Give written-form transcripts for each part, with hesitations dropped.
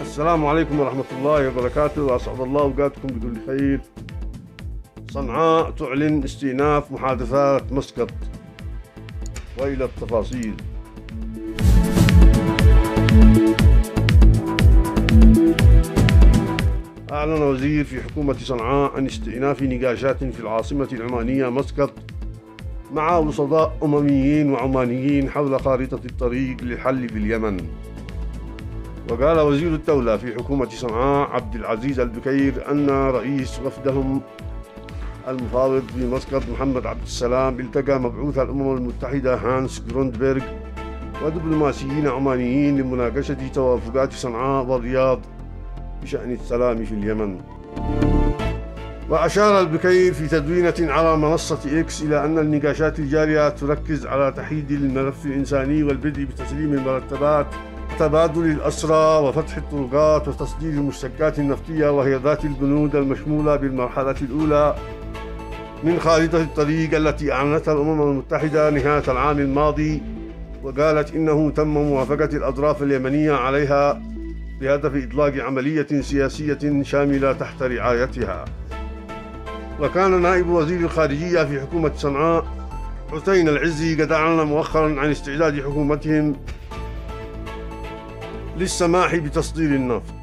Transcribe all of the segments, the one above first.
السلام عليكم ورحمة الله وبركاته، وأسعد الله أوقاتكم بكل خير. صنعاء تعلن استئناف محادثات مسقط وإلى التفاصيل. أعلن وزير في حكومة صنعاء عن استئناف نقاشات في العاصمة العمانية مسقط مع وسطاء أمميين وعمانيين حول خارطة الطريق للحل في اليمن. وقال وزير الدولة في حكومة صنعاء عبد العزيز البكير أن رئيس وفدهم المفاوض في مسقط محمد عبد السلام التقى مبعوث الأمم المتحدة هانس غروندبيرغ ودبلوماسيين عمانيين لمناقشة توافقات صنعاء والرياض بشأن السلام في اليمن. وأشار البكير في تدوينة على منصة إكس إلى أن النقاشات الجارية تركز على تحديد الملف الإنساني والبدء بتسليم المرتبات، تبادل الأسرى، وفتح الطرقات، وتصدير المشتقات النفطية وهي ذات البنود المشمولة بالمرحلة الأولى من خارطة الطريق التي أعلنتها الأمم المتحدة نهاية العام الماضي. وقالت إنه تم موافقة الأطراف اليمنية عليها بهدف إطلاق عملية سياسية شاملة تحت رعايتها. وكان نائب وزير الخارجية في حكومة صنعاء حسين العزي قد أعلن مؤخرا عن استعداد حكومتهم للسماح بتصدير النفط.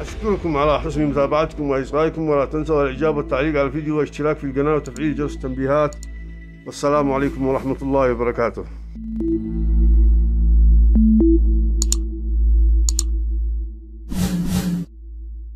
أشكركم على حسن متابعتكم وإصغائكم، ولا تنسوا الإعجاب والتعليق على الفيديو والاشتراك في القناة وتفعيل جرس التنبيهات. والسلام عليكم ورحمة الله وبركاته.